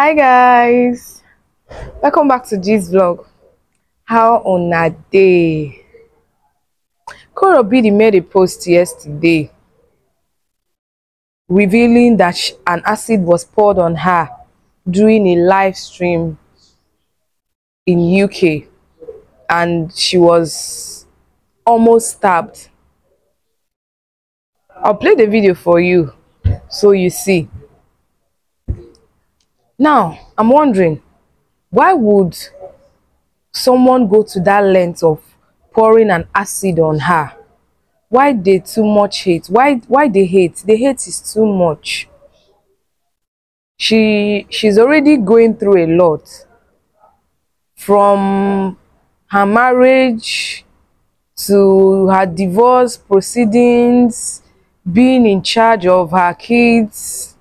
Hi guys, welcome back to this vlog. How on a day? Korra Obidi made a post yesterday revealing that an acid was poured on her during a live stream in UK, and she was almost stabbed. I'll play the video for you so you see. Now, I'm wondering, why would someone go to that length of pouring an acid on her? Why they too much hate? Why they hate? The hate is too much. She's already going through a lot. From her marriage to her divorce proceedings, being in charge of her kids,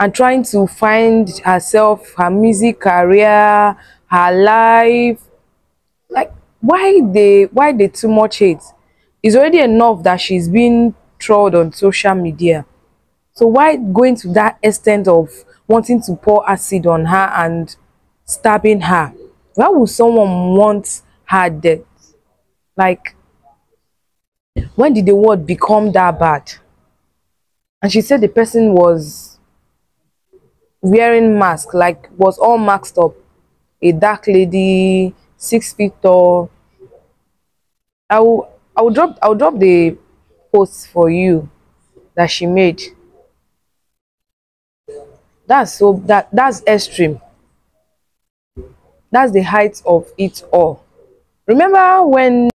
and trying to find herself, her music career, her life. Like, why they too much hate? It's already enough that she's been trolled on social media, so why going to that extent of wanting to pour acid on her and stabbing her? Why would someone want her dead? Like, when did the world become that bad? And she said the person was wearing mask, like was all masked up, a dark lady, 6 feet tall. I'll drop the post for you that she made. That's extreme. That's the height of it all. Remember when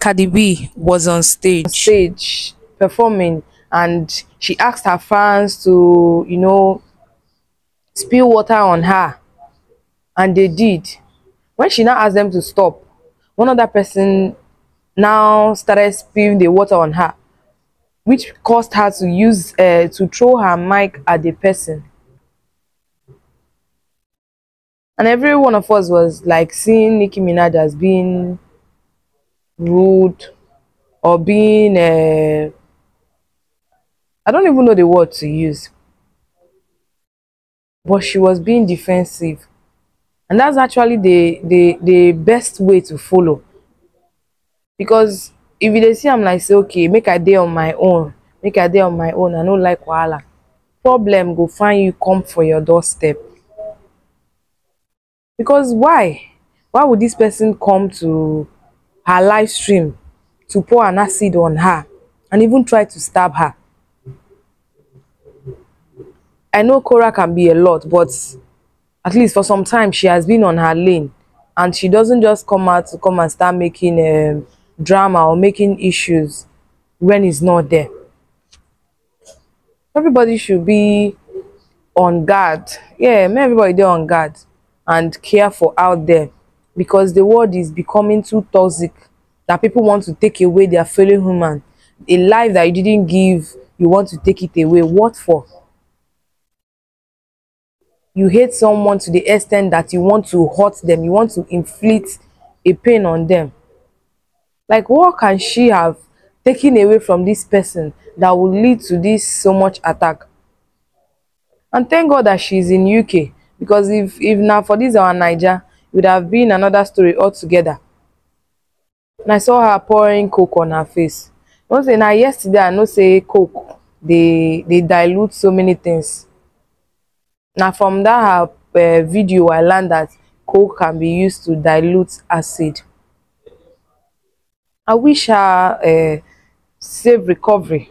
Cardi B was on stage performing, and she asked her fans to, you know, spill water on her, and they did. When she now asked them to stop, one other person now started spilling the water on her, which caused her to use to throw her mic at the person. And every one of us was like seeing Nicki Minaj as being rude or being I don't even know the word to use, but she was being defensive, and that's actually the best way to follow. Because if you see, I'm like, say, okay, make a day on my own, make a day on my own. I don't like wahala. Problem go find you, come for your doorstep. Because why would this person come to her live stream to pour an acid on her and even try to stab her? I know Korra can be a lot, but at least for some time she has been on her lane, and she doesn't just come out to come and start making drama or making issues when it's not there. Everybody should be on guard. Yeah, everybody there on guard and careful out there, because the world is becoming too toxic that people want to take away their fellow human. A life that you didn't give, you want to take it away. What for? You hate someone to the extent that you want to hurt them, you want to inflict a pain on them. Like, what can she have taken away from this person that will lead to this so much attack? And thank God that she's in UK, because if now for this our Niger, it would have been another story altogether. And I saw her pouring coke on her face. Don't say now yesterday I know say coke, they dilute so many things. Now from that video, I learned that coke can be used to dilute acid. I wish her safe recovery,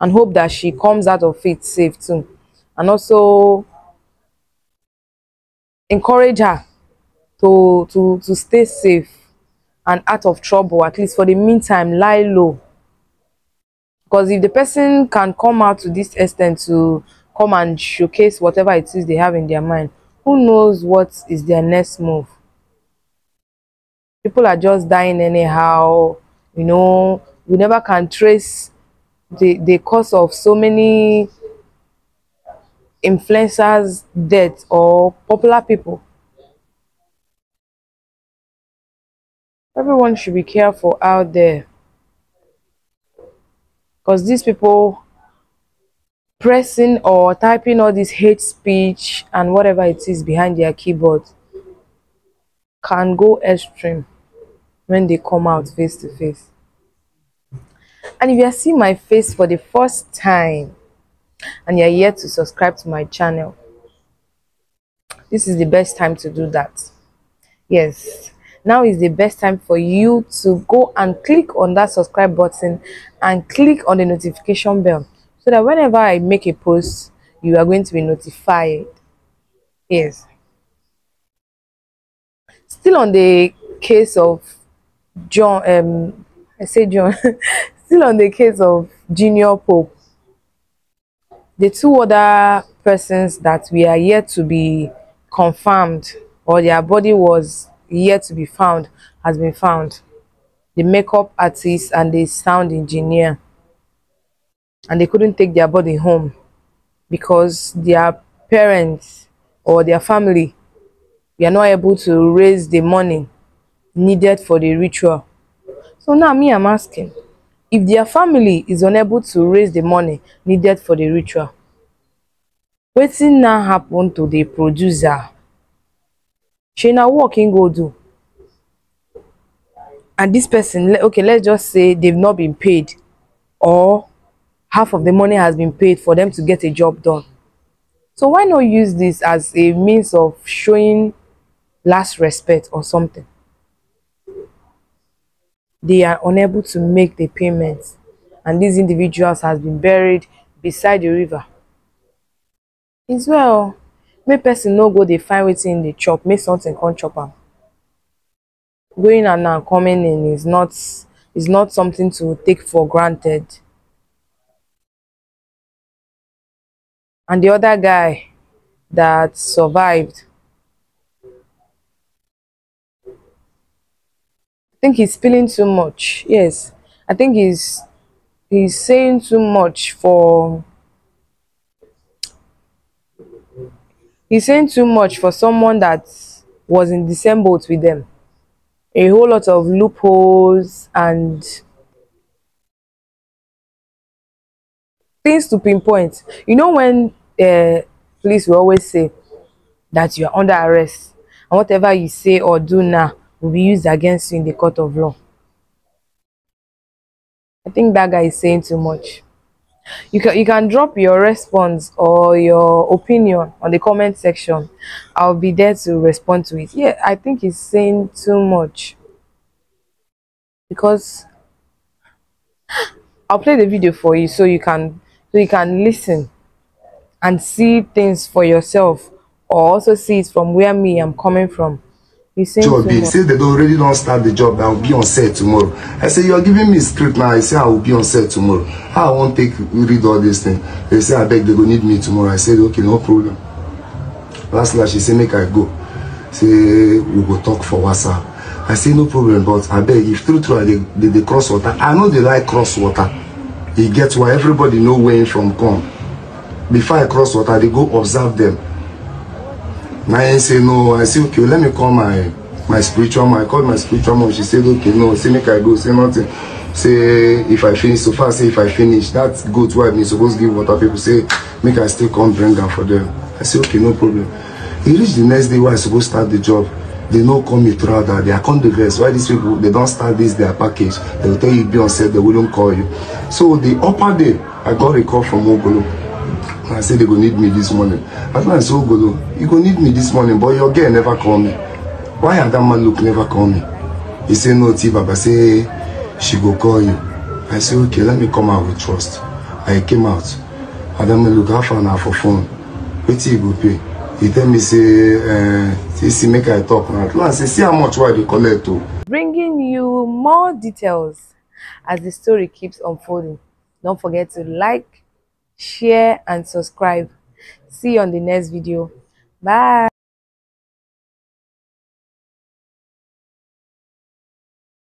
and hope that she comes out of it safe too. And also encourage her to stay safe and out of trouble, at least for the meantime. Lie low, because if the person can come out to this extent to come and showcase whatever it is they have in their mind, who knows what is their next move? People are just dying anyhow, you know. We never can trace the cause of so many influencers' death or popular people. Everyone should be careful out there, because these people pressing or typing all this hate speech and whatever it is behind their keyboard can go extreme when they come out face to face. And if you are seeing my face for the first time and you are yet to subscribe to my channel, this is the best time to do that. Yes, now is the best time for you to go and click on that subscribe button and click on the notification bell, so that whenever I make a post, you are going to be notified. Yes. Still on the case of still on the case of Junior Pope, the two other persons that we are yet to be confirmed, or their body was yet to be found, has been found: the makeup artist and the sound engineer. And they couldn't take their body home because their parents or their family were not able to raise the money needed for the ritual. So now me, I'm asking, if their family is unable to raise the money needed for the ritual, what's now happen to the producer? She now working go do. And this person, okay, let's just say they've not been paid, or half of the money has been paid for them to get a job done. So why not use this as a means of showing last respect or something? They are unable to make the payments, and these individuals has been buried beside the river. It's well, may person no go, they find waiting in the chop, may something come chop up. Going and now coming in is not something to take for granted. And the other guy that survived, I think he's spilling too much. Yes, I think he's saying too much for someone that was in the same boat with them. A whole lot of loopholes and things to pinpoint. You know, when police will always say that you are under arrest, and whatever you say or do now will be used against you in the court of law. I think that guy is saying too much. You can drop your response or your opinion on the comment section. I'll be there to respond to it. Yeah, I think he's saying too much. Because I'll play the video for you so you can listen and see things for yourself, or also see it from where me am coming from. He said they already don't start the job, I'll be on set tomorrow. I say, you're giving me script now. I say, I will be on set tomorrow. I won't read all this thing. They say, I beg, they will need me tomorrow. I said, okay, no problem. Last night she said, make I go. Say, we go talk for WhatsApp. I say, no problem, but I beg, if true, they cross water. I know they like cross water. It gets where everybody know where from come. Before I cross water, they go observe them. I say no. I say okay, let me call my spiritual mom. I called my spiritual mom. She said okay, no. Say make I go. Say nothing. Say if I finish so far. Say if I finish, that goat wife me supposed to give water. People say make I still come bring them for them. I say okay, no problem. He reached the next day where I supposed to start the job. They no call me throughout that. They are controversial. Why these people, they don't start this their package? They will tell you be on set. They wouldn't call you. So the upper day, I got a call from Ogolo. I said, they're going to need me this morning. At last, oh, Ogolo, you're going to need me this morning, but your girl never called me. Why had that man look never called me? He said, no, T-Baba, say, she go call you. I said, okay, let me come out with trust. I came out. And then I look half an hour for phone. Wait till you go pay. He tell me, say, see, make I talk now. At last, see how much why they collect to. Bringing you more details as the story keeps unfolding. Don't forget to like, share and subscribe. See you on the next video. Bye.